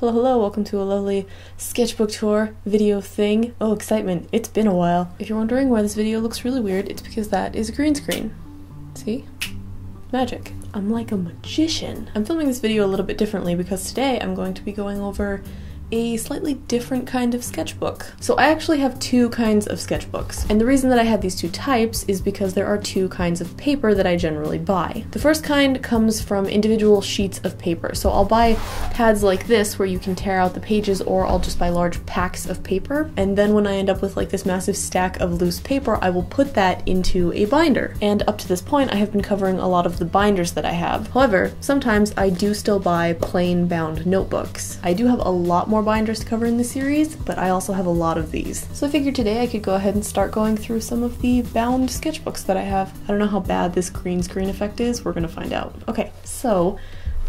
Hello, hello, welcome to a lovely sketchbook tour video thing. Oh, excitement, it's been a while. If you're wondering why this video looks really weird, it's because that is a green screen. See? Magic. I'm like a magician. I'm filming this video a little bit differently because today I'm going to be going over a slightly different kind of sketchbook. So I actually have two kinds of sketchbooks, and the reason that I have these two types is because there are two kinds of paper that I generally buy. The first kind comes from individual sheets of paper, so I'll buy pads like this where you can tear out the pages, or I'll just buy large packs of paper, and then when I end up with like this massive stack of loose paper, I will put that into a binder. And up to this point I have been covering a lot of the binders that I have. However, sometimes I do still buy plain bound notebooks. I do have a lot more binders to cover in the series, but I also have a lot of these. So I figured today I could go ahead and start going through some of the bound sketchbooks that I have. I don't know how bad this green screen effect is, we're gonna find out. Okay, so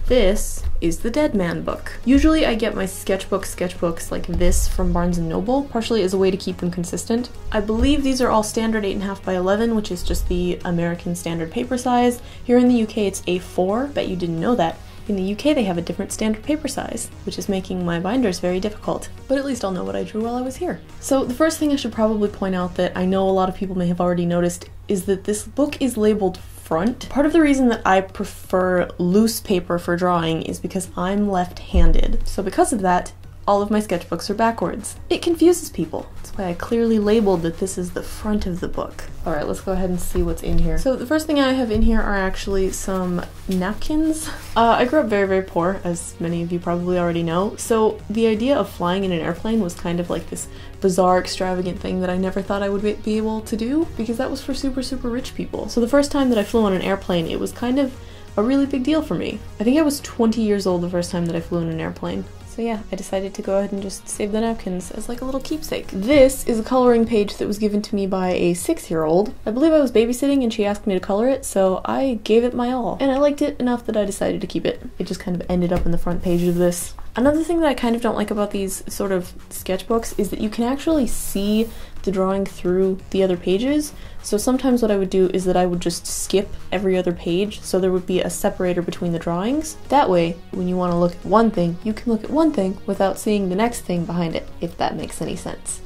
this is the Dead Man book. Usually I get my sketchbooks like this from Barnes & Noble, partially as a way to keep them consistent. I believe these are all standard 8.5 by 11, which is just the American standard paper size. Here in the UK it's A4, bet you didn't know that. In the UK they have a different standard paper size, which is making my binders very difficult, but at least I'll know what I drew while I was here. So the first thing I should probably point out that I know a lot of people may have already noticed is that this book is labeled front. Part of the reason that I prefer loose paper for drawing is because I'm left-handed, so because of that all of my sketchbooks are backwards. It confuses people. That's why I clearly labeled that this is the front of the book. All right, let's go ahead and see what's in here. So the first thing I have in here are actually some napkins. I grew up very, very poor, as many of you probably already know, so the idea of flying in an airplane was kind of like this bizarre, extravagant thing that I never thought I would be able to do, because that was for super, super rich people. So the first time that I flew on an airplane, it was kind of a really big deal for me. I think I was 20 years old the first time that I flew in an airplane. So yeah, I decided to go ahead and just save the napkins as like a little keepsake. This is a coloring page that was given to me by a 6-year-old. I believe I was babysitting and she asked me to color it, so I gave it my all. And I liked it enough that I decided to keep it. It just kind of ended up in the front page of this. Another thing that I kind of don't like about these sort of sketchbooks is that you can actually see the drawing through the other pages. So sometimes what I would do is that I would just skip every other page, so there would be a separator between the drawings. That way, when you want to look at one thing, you can look at one thing without seeing the next thing behind it, if that makes any sense.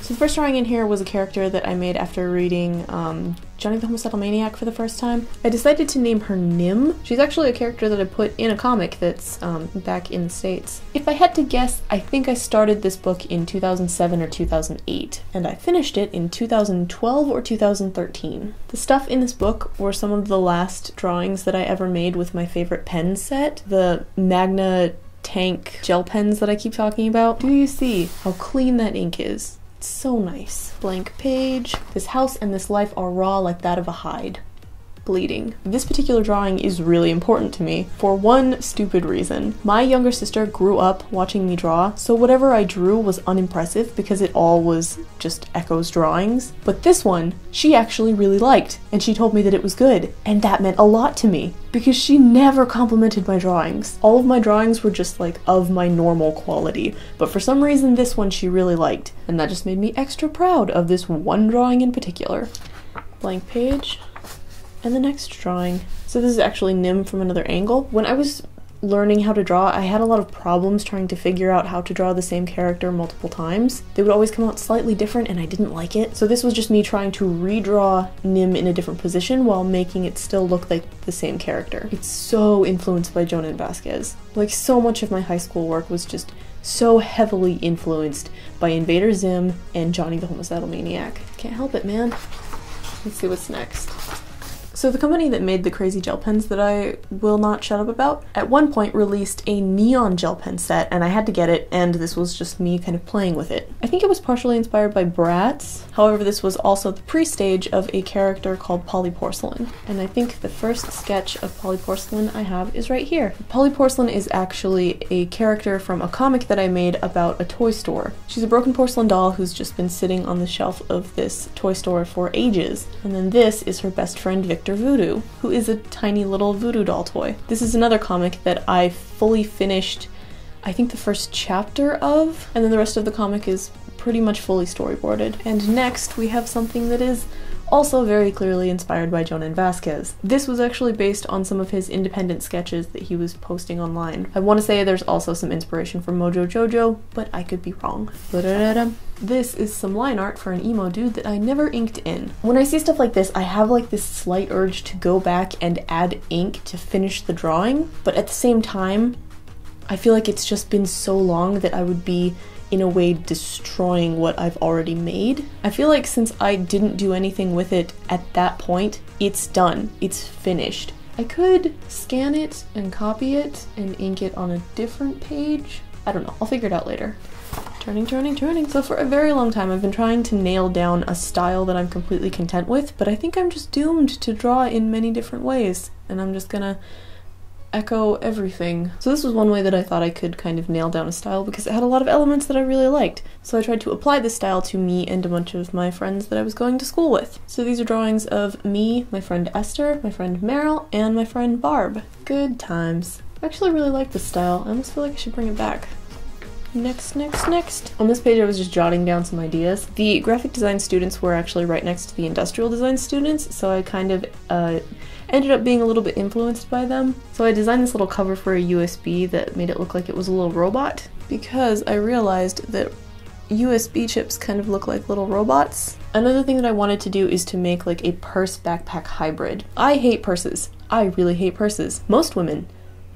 So the first drawing in here was a character that I made after reading Johnny the Homicidal Maniac for the first time. I decided to name her Nim. She's actually a character that I put in a comic that's back in the States. If I had to guess, I think I started this book in 2007 or 2008, and I finished it in 2012 or 2013. The stuff in this book were some of the last drawings that I ever made with my favorite pen set, the Magna Tank gel pens that I keep talking about. Do you see how clean that ink is? So nice. Blank page. This house and this life are raw like that of a hide. Bleeding. This particular drawing is really important to me for one stupid reason. My younger sister grew up watching me draw, so whatever I drew was unimpressive because it all was just Echo's drawings. But this one, she actually really liked, and she told me that it was good, and that meant a lot to me because she never complimented my drawings. All of my drawings were just like of my normal quality, but for some reason this one she really liked, and that just made me extra proud of this one drawing in particular. Blank page. And the next drawing. So this is actually Nim from another angle. When I was learning how to draw, I had a lot of problems trying to figure out how to draw the same character multiple times. They would always come out slightly different and I didn't like it. So this was just me trying to redraw Nim in a different position while making it still look like the same character. It's so influenced by Jhonen Vasquez. Like, so much of my high school work was just so heavily influenced by Invader Zim and Johnny the Homicidal Maniac. Can't help it, man. Let's see what's next. So the company that made the crazy gel pens that I will not shut up about, at one point released a neon gel pen set, and I had to get it, and this was just me kind of playing with it. I think it was partially inspired by Bratz, however this was also the pre-stage of a character called Polly Porcelain. And I think the first sketch of Polly Porcelain I have is right here. Polly Porcelain is actually a character from a comic that I made about a toy store. She's a broken porcelain doll who's just been sitting on the shelf of this toy store for ages, and then this is her best friend Victor Voodoo, who is a tiny little voodoo doll toy. This is another comic that I fully finished, I think, the first chapter of, and then the rest of the comic is pretty much fully storyboarded. And next we have something that is also very clearly inspired by Jhonen Vasquez. This was actually based on some of his independent sketches that he was posting online. I want to say there's also some inspiration from Mojo Jojo, but I could be wrong. This is some line art for an emo dude that I never inked in. When I see stuff like this, I have like this slight urge to go back and add ink to finish the drawing, but at the same time, I feel like it's just been so long that I would be in a way destroying what I've already made. I feel like since I didn't do anything with it at that point, it's done, it's finished. I could scan it and copy it and ink it on a different page. I don't know, I'll figure it out later. Turning. So for a very long time I've been trying to nail down a style that I'm completely content with, but I think I'm just doomed to draw in many different ways, and I'm just gonna echo everything. So this was one way that I thought I could kind of nail down a style because it had a lot of elements that I really liked. So I tried to apply this style to me and a bunch of my friends that I was going to school with. So these are drawings of me, my friend Esther, my friend Meryl, and my friend Barb. Good times. I actually really like this style. I almost feel like I should bring it back. Next. On this page I was just jotting down some ideas. The graphic design students were actually right next to the industrial design students, so I kind of ended up being a little bit influenced by them. So I designed this little cover for a USB that made it look like it was a little robot, because I realized that USB chips kind of look like little robots. Another thing that I wanted to do is to make like a purse backpack hybrid. I hate purses. I really hate purses. Most women,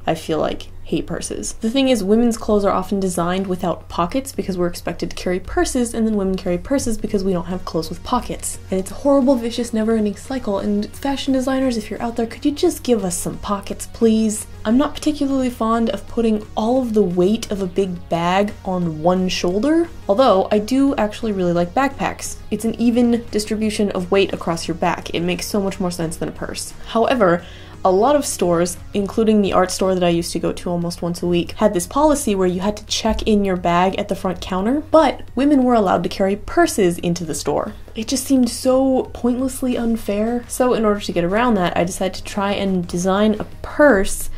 I feel like, hate purses. The thing is, women's clothes are often designed without pockets because we're expected to carry purses, and then women carry purses because we don't have clothes with pockets. And it's a horrible, vicious, never-ending cycle, and fashion designers, if you're out there, could you just give us some pockets, please? I'm not particularly fond of putting all of the weight of a big bag on one shoulder, although I do actually really like backpacks. It's an even distribution of weight across your back. It makes so much more sense than a purse. However, a lot of stores, including the art store that I used to go to almost once a week, had this policy where you had to check in your bag at the front counter, but women were allowed to carry purses into the store. It just seemed so pointlessly unfair. So in order to get around that, I decided to try and design a purse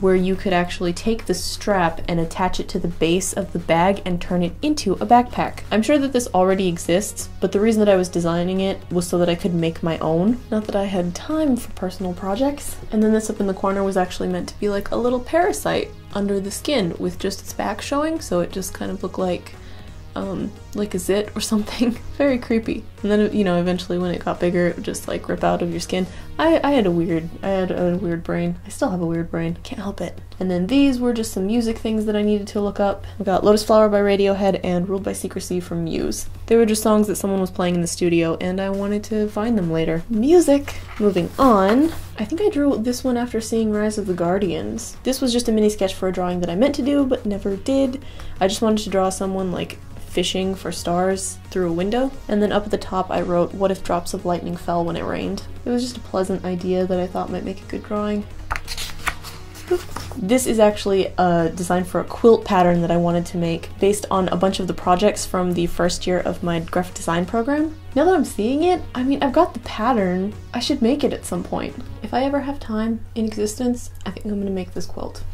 where you could actually take the strap and attach it to the base of the bag and turn it into a backpack. I'm sure that this already exists, but the reason that I was designing it was so that I could make my own. Not that I had time for personal projects. And then this up in the corner was actually meant to be like a little parasite under the skin with just its back showing, so it just kind of looked like a zit or something. Very creepy. And then, you know, eventually when it got bigger, it would just like rip out of your skin. I had a weird brain. I still have a weird brain. Can't help it. And then these were just some music things that I needed to look up. We got Lotus Flower by Radiohead and Ruled by Secrecy from Muse. They were just songs that someone was playing in the studio and I wanted to find them later. Music! Moving on. I think I drew this one after seeing Rise of the Guardians. This was just a mini sketch for a drawing that I meant to do but never did. I just wanted to draw someone like fishing for stars through a window. And then up at the top I wrote, "What if drops of lightning fell when it rained?" It was just a pleasant idea that I thought might make a good drawing. This is actually a design for a quilt pattern that I wanted to make based on a bunch of the projects from the first year of my graphic design program. Now that I'm seeing it, I mean, I've got the pattern. I should make it at some point. If I ever have time in existence, I think I'm gonna make this quilt.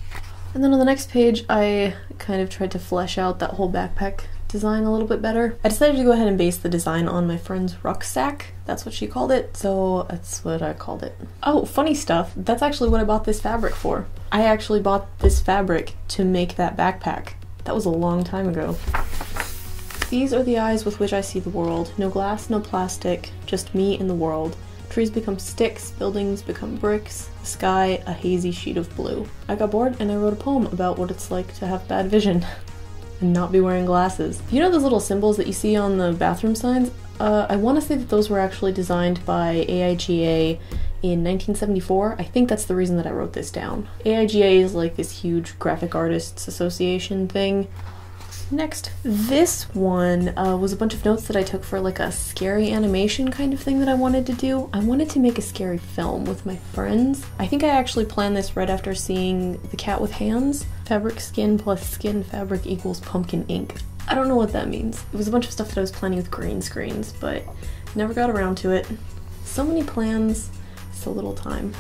And then on the next page, I kind of tried to flesh out that whole backpack design a little bit better. I decided to go ahead and base the design on my friend's rucksack. That's what she called it, so that's what I called it. Oh, funny stuff, that's actually what I bought this fabric for. I actually bought this fabric to make that backpack. That was a long time ago. These are the eyes with which I see the world. No glass, no plastic, just me and the world. Trees become sticks, buildings become bricks, the sky a hazy sheet of blue. I got bored and I wrote a poem about what it's like to have bad vision and not be wearing glasses. You know those little symbols that you see on the bathroom signs? I want to say that those were actually designed by AIGA in 1974. I think that's the reason that I wrote this down. AIGA is like this huge graphic artists association thing. Next, this one was a bunch of notes that I took for like a scary animation kind of thing that I wanted to do. I wanted to make a scary film with my friends. I think I actually planned this right after seeing The Cat with Hands. Fabric skin plus skin fabric equals pumpkin ink. I don't know what that means. It was a bunch of stuff that I was planning with green screens, but never got around to it. So many plans, so little time.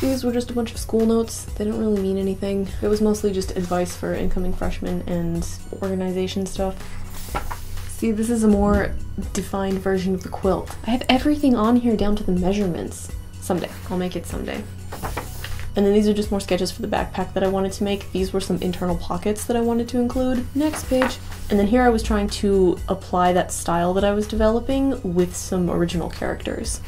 These were just a bunch of school notes. They don't really mean anything. It was mostly just advice for incoming freshmen and organization stuff. See, this is a more defined version of the quilt. I have everything on here down to the measurements. Someday. I'll make it someday. And then these are just more sketches for the backpack that I wanted to make. These were some internal pockets that I wanted to include. Next page. And then here I was trying to apply that style that I was developing with some original characters.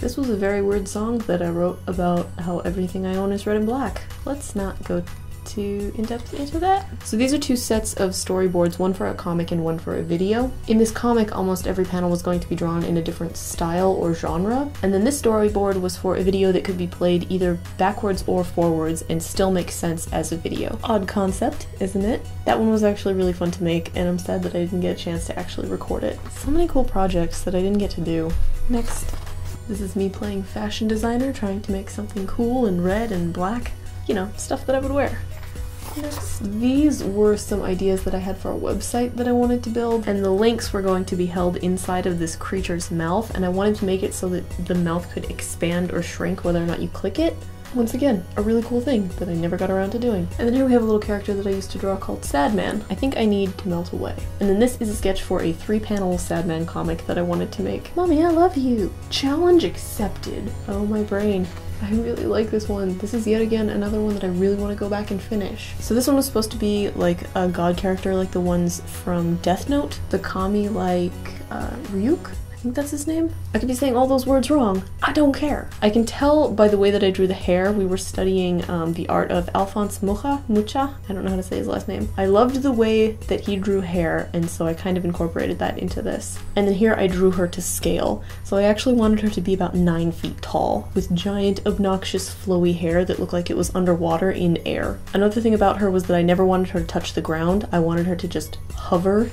This was a very weird song that I wrote about how everything I own is red and black. Let's not go too in-depth into that. So these are two sets of storyboards, one for a comic and one for a video. In this comic, almost every panel was going to be drawn in a different style or genre, and then this storyboard was for a video that could be played either backwards or forwards and still make sense as a video. Odd concept, isn't it? That one was actually really fun to make, and I'm sad that I didn't get a chance to actually record it. So many cool projects that I didn't get to do. Next. This is me playing fashion designer, trying to make something cool and red and black. You know, stuff that I would wear. Next. These were some ideas that I had for a website that I wanted to build, and the links were going to be held inside of this creature's mouth, and I wanted to make it so that the mouth could expand or shrink whether or not you click it. Once again, a really cool thing that I never got around to doing. And then here we have a little character that I used to draw called Sadman. I think I need to melt away. And then this is a sketch for a 3-panel Sadman comic that I wanted to make. Mommy, I love you! Challenge accepted. Oh, my brain. I really like this one. This is yet again another one that I really want to go back and finish. So this one was supposed to be like a god character like the ones from Death Note. The kami like Ryuk? I think that's his name. I could be saying all those words wrong. I don't care. I can tell by the way that I drew the hair. We were studying the art of Alphonse Mucha. I don't know how to say his last name. I loved the way that he drew hair, and so I kind of incorporated that into this. And then here I drew her to scale. So I actually wanted her to be about 9 feet tall, with giant, obnoxious, flowy hair that looked like it was underwater in air. Another thing about her was that I never wanted her to touch the ground. I wanted her to just hover.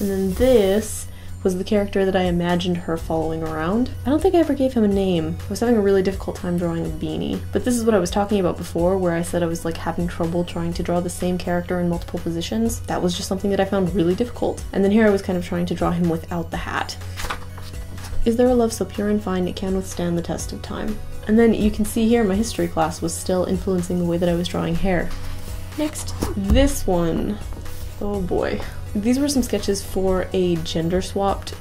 And then this was the character that I imagined her following around. I don't think I ever gave him a name. I was having a really difficult time drawing a beanie. But this is what I was talking about before, where I said I was like having trouble trying to draw the same character in multiple positions. That was just something that I found really difficult. And then here I was kind of trying to draw him without the hat. Is there a love so pure and fine it can withstand the test of time? And then you can see here my history class was still influencing the way that I was drawing hair. Next, this one. Oh boy. These were some sketches for a gender-swapped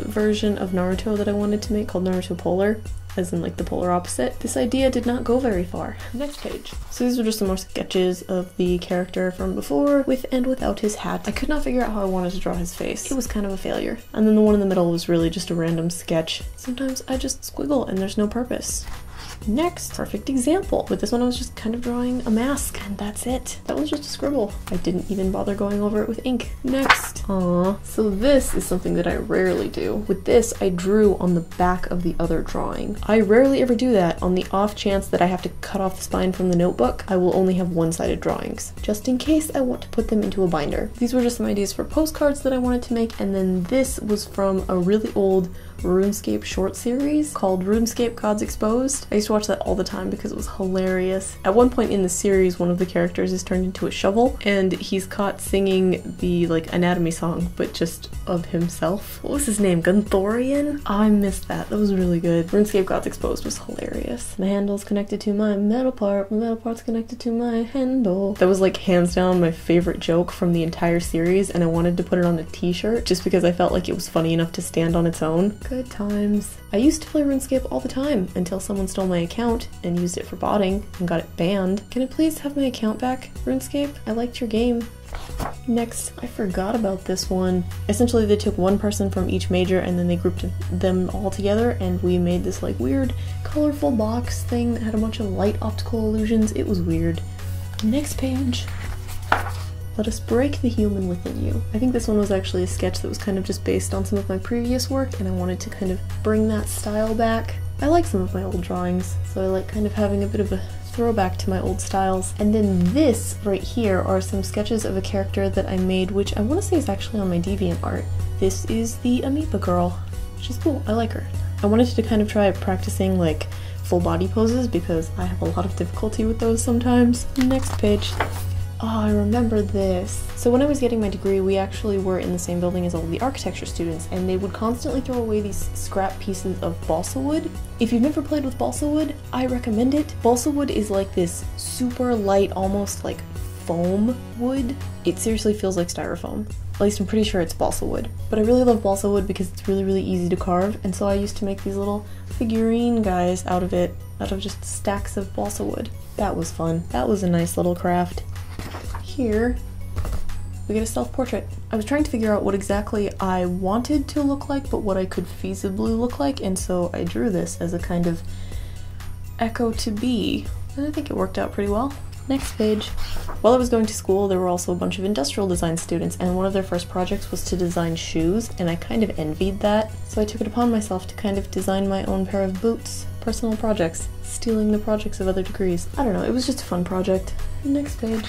version of Naruto that I wanted to make called Naruto Polar, as in like the polar opposite. This idea did not go very far. Next page. So these were just some more sketches of the character from before, with and without his hat. I could not figure out how I wanted to draw his face. It was kind of a failure. And then the one in the middle was really just a random sketch. Sometimes I just squiggle and there's no purpose. Next, perfect example. With this one I was just kind of drawing a mask, and that's it. That was just a scribble. I didn't even bother going over it with ink. Next. Aww. So this is something that I rarely do. With this, I drew on the back of the other drawing. I rarely ever do that. On the off chance that I have to cut off the spine from the notebook, I will only have one-sided drawings, just in case I want to put them into a binder. These were just some ideas for postcards that I wanted to make, and then this was from a really old RuneScape short series called RuneScape Gods Exposed. I used to watch that all the time because it was hilarious. At one point in the series, one of the characters is turned into a shovel, and he's caught singing the like anatomy song, but just of himself. What was his name? Gunthorian? Oh, I missed that. That was really good. RuneScape Gods Exposed was hilarious. My handle's connected to my metal part. My metal part's connected to my handle. That was like hands down my favorite joke from the entire series, and I wanted to put it on a t-shirt just because I felt like it was funny enough to stand on its own. Good times. I used to play RuneScape all the time until someone stole my account and used it for botting and got it banned. Can I please have my account back, RuneScape? I liked your game. Next, I forgot about this one. Essentially, they took one person from each major and then they grouped them all together, and we made this like weird colorful box thing that had a bunch of light optical illusions. It was weird. Next page. Let us break the human within you. I think this one was actually a sketch that was kind of just based on some of my previous work, and I wanted to kind of bring that style back. I like some of my old drawings, so I like kind of having a bit of a throwback to my old styles. And then this right here are some sketches of a character that I made, which I want to say is actually on my DeviantArt. This is the Amoeba girl. She's cool. I like her. I wanted to kind of try practicing like full body poses because I have a lot of difficulty with those sometimes. Next page. Oh, I remember this. So when I was getting my degree, we actually were in the same building as all the architecture students, and they would constantly throw away these scrap pieces of balsa wood. If you've never played with balsa wood, I recommend it. Balsa wood is like this super light, almost like foam wood. It seriously feels like styrofoam. At least I'm pretty sure it's balsa wood. But I really love balsa wood because it's really, really easy to carve, and so I used to make these little figurine guys out of it, out of just stacks of balsa wood. That was fun. That was a nice little craft. Here, we get a self-portrait. I was trying to figure out what exactly I wanted to look like, but what I could feasibly look like, and so I drew this as a kind of echo to be, and I think it worked out pretty well. Next page. While I was going to school, there were also a bunch of industrial design students, and one of their first projects was to design shoes, and I kind of envied that, so I took it upon myself to kind of design my own pair of boots. Personal projects. Stealing the projects of other degrees. I don't know, it was just a fun project. Next page.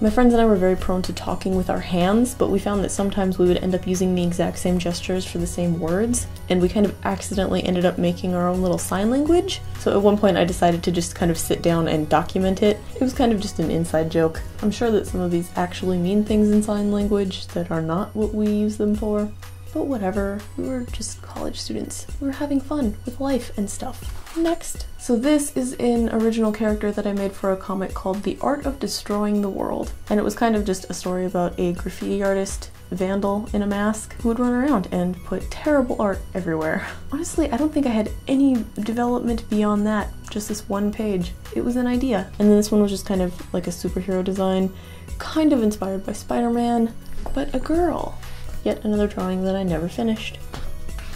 My friends and I were very prone to talking with our hands, but we found that sometimes we would end up using the exact same gestures for the same words, and we kind of accidentally ended up making our own little sign language. So at one point I decided to just kind of sit down and document it. It was kind of just an inside joke. I'm sure that some of these actually mean things in sign language that are not what we use them for, but whatever. We were just college students. We were having fun with life and stuff. Next. So this is an original character that I made for a comic called The Art of Destroying the World, and it was kind of just a story about a graffiti artist, vandal in a mask, who would run around and put terrible art everywhere. Honestly, I don't think I had any development beyond that, just this one page. It was an idea. And then this one was just kind of like a superhero design, kind of inspired by Spider-Man, but a girl. Yet another drawing that I never finished.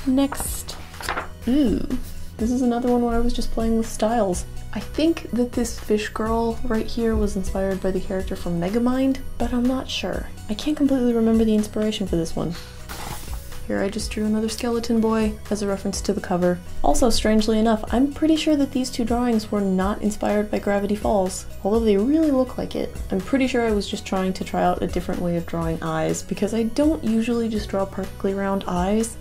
Next. Ooh. This is another one where I was just playing with styles. I think that this fish girl right here was inspired by the character from Megamind, but I'm not sure. I can't completely remember the inspiration for this one. Here I just drew another skeleton boy as a reference to the cover. Also, strangely enough, I'm pretty sure that these two drawings were not inspired by Gravity Falls, although they really look like it. I'm pretty sure I was just trying to try out a different way of drawing eyes, because I don't usually just draw perfectly round eyes.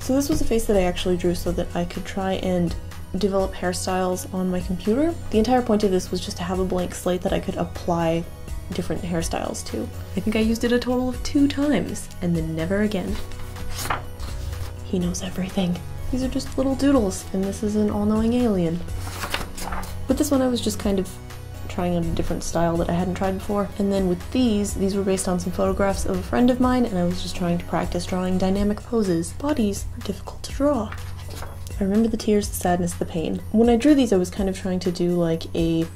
So this was a face that I actually drew so that I could try and develop hairstyles on my computer. The entire point of this was just to have a blank slate that I could apply different hairstyles to. I think I used it a total of 2 times, and then never again. He knows everything. These are just little doodles, and this is an all-knowing alien. With this one I was just kind of trying out a different style that I hadn't tried before. And then with these were based on some photographs of a friend of mine, and I was just trying to practice drawing dynamic poses. Bodies are difficult to draw. I remember the tears, the sadness, the pain. When I drew these, I was kind of trying to do like a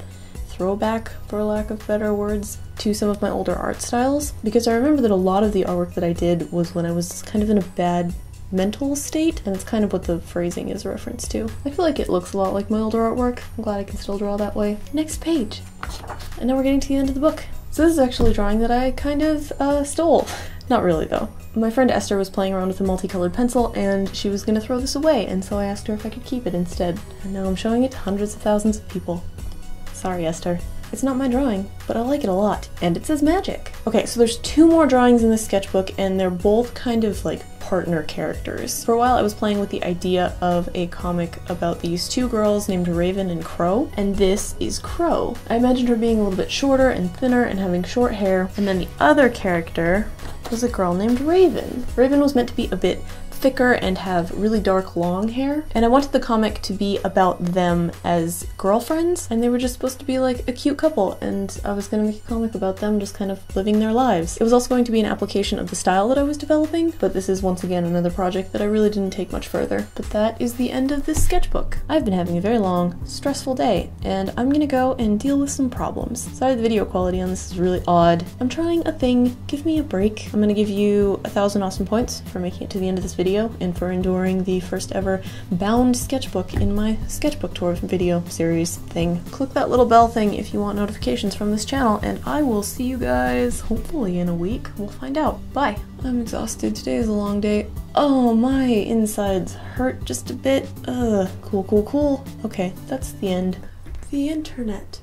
throwback, for lack of better words, to some of my older art styles, because I remember that a lot of the artwork that I did was when I was kind of in a bad mental state, and it's kind of what the phrasing is a reference to. I feel like it looks a lot like my older artwork. I'm glad I can still draw that way. Next page. And now we're getting to the end of the book. So this is actually a drawing that I kind of stole. Not really though. My friend Esther was playing around with a multicolored pencil, and she was gonna throw this away, and so I asked her if I could keep it instead. And now I'm showing it to hundreds of thousands of people. Sorry, Esther. It's not my drawing, but I like it a lot, and it says magic. Okay, so there's 2 more drawings in this sketchbook, and they're both kind of like partner characters. For a while I was playing with the idea of a comic about these 2 girls named Raven and Crow, and this is Crow. I imagined her being a little bit shorter and thinner and having short hair, and then the other character was a girl named Raven. Raven was meant to be a bit thicker and have really dark long hair, and I wanted the comic to be about them as girlfriends, and they were just supposed to be like a cute couple, and I was gonna make a comic about them just kind of living their lives. It was also going to be an application of the style that I was developing, but this is once again another project that I really didn't take much further. But that is the end of this sketchbook. I've been having a very long, stressful day, and I'm gonna go and deal with some problems. Sorry the video quality on this is really odd. I'm trying a thing. Give me a break. I'm gonna give you 1,000 awesome points for making it to the end of this video and for enduring the first ever bound sketchbook in my sketchbook tour video series thing. Click that little bell thing if you want notifications from this channel, and I will see you guys hopefully in a week. We'll find out. Bye. I'm exhausted. Today is a long day. Oh, my insides hurt just a bit. Ugh. Cool. Okay, that's the end. The internet.